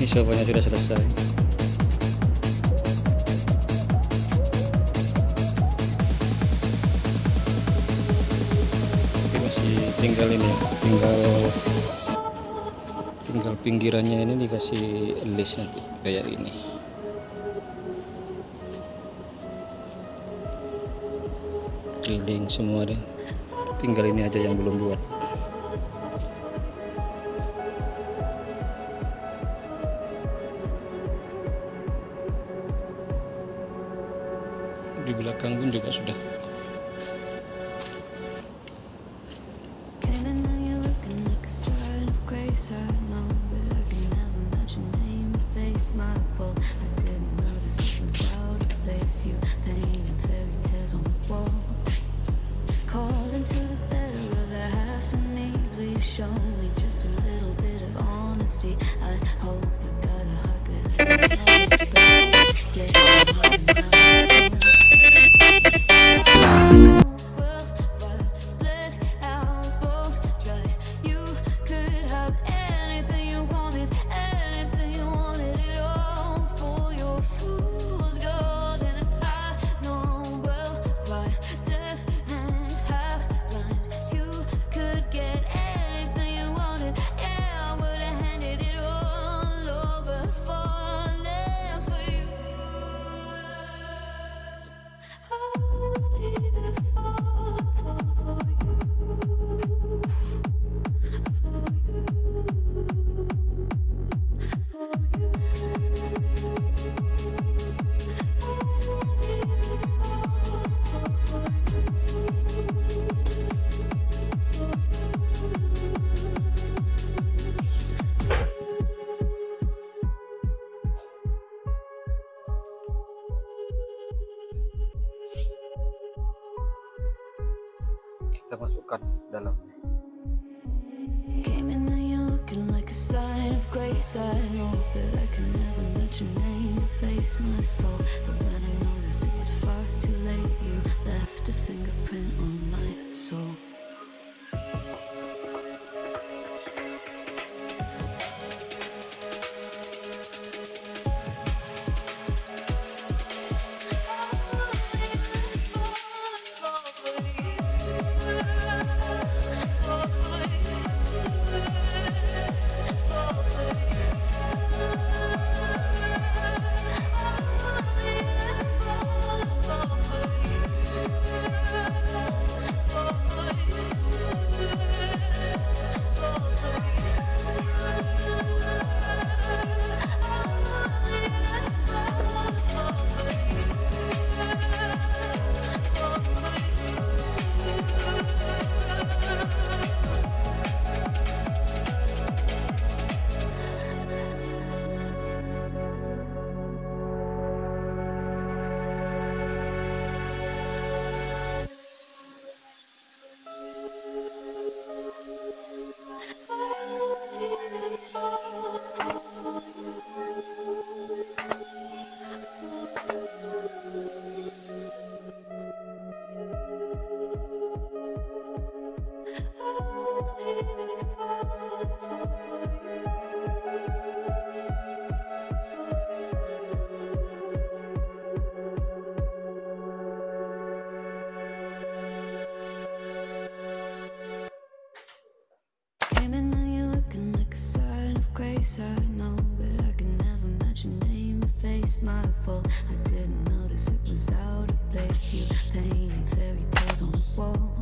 Ini sokonya sudah selesai. Oke, masih tinggal ini, tinggal pinggirannya ini dikasih list nanti kayak ini. Keliling semua deh. Tinggal ini aja yang belum buat. Di belakang pun juga sudah. Kita masukkan dalam. I know, but I can never match your name to face my fault. I didn't notice it was out of place. You painting fairy tales on the wall,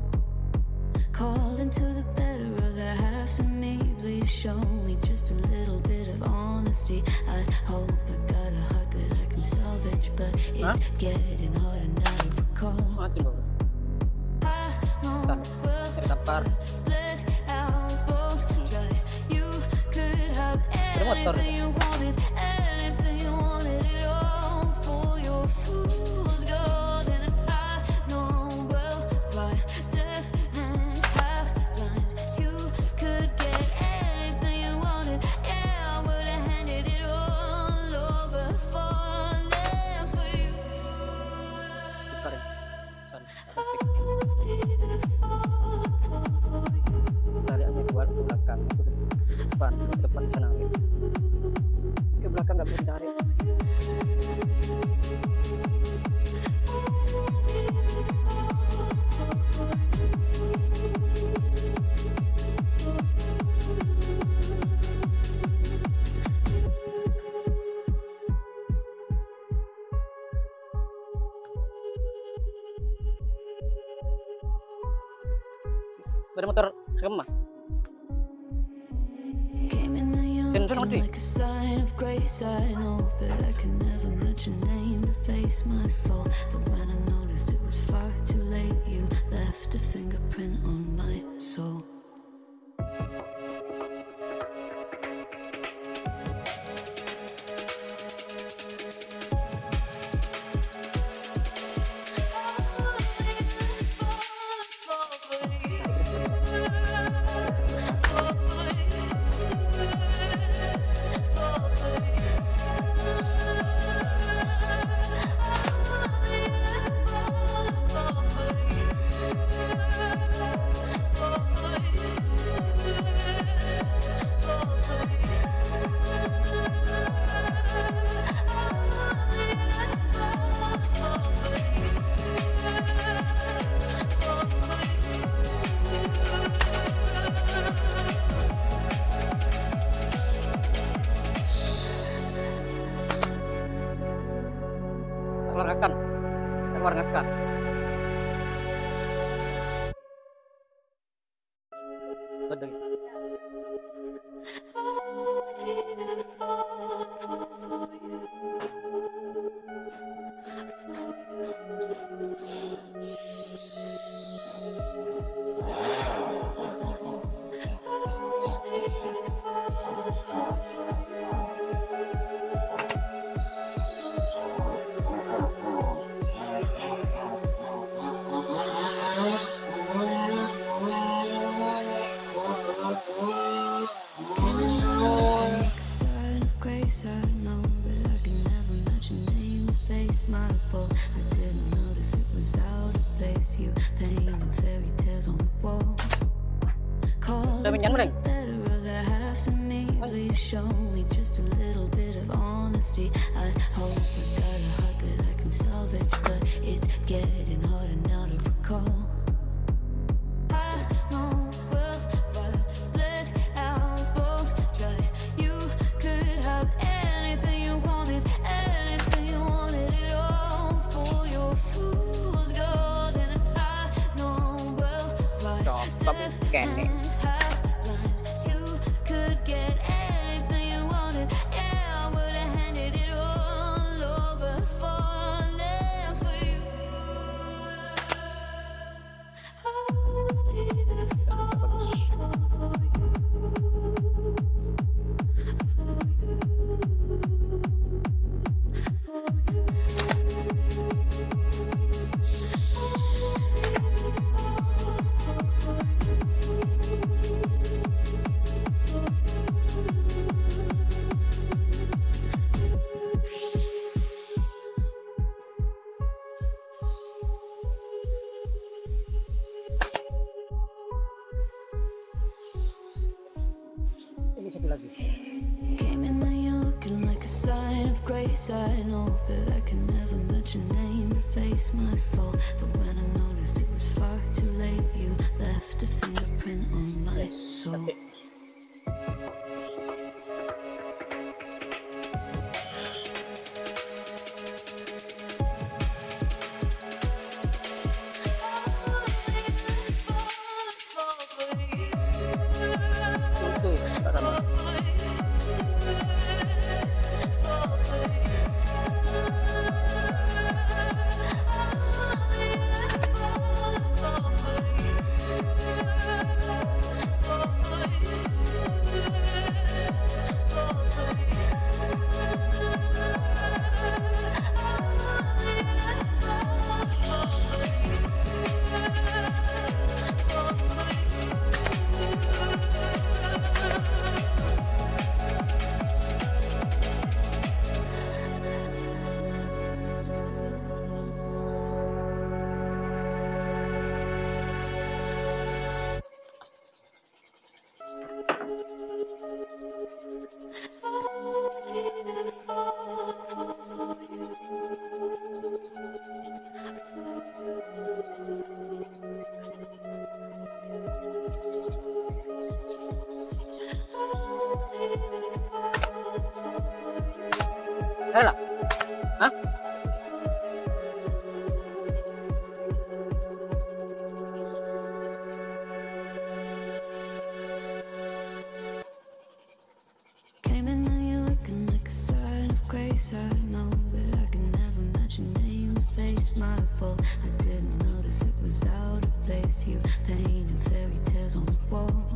calling to the better of the halves of me. Please show me just a little bit of honesty. I hope I got a heart that I can salvage, but it's getting harder now to recall. I know well. Motor tarikannya keluar belakang depan senang. dari motor sekem mah. Tentu nanti. Warnatkan. Betul. Udah minyak mereng? Kene. Came in New York and like a sign of grace, I know, but I can never match your name to face my fault. But when I noticed it was far too late, you left a fingerprint on my soul. Halo. Hah? grace, I know, but I can never match your name and face. My fault, I didn't notice it was out of place. You painting fairy tales on the wall,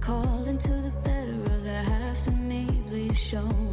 calling to the better of the halves of me. Please show me.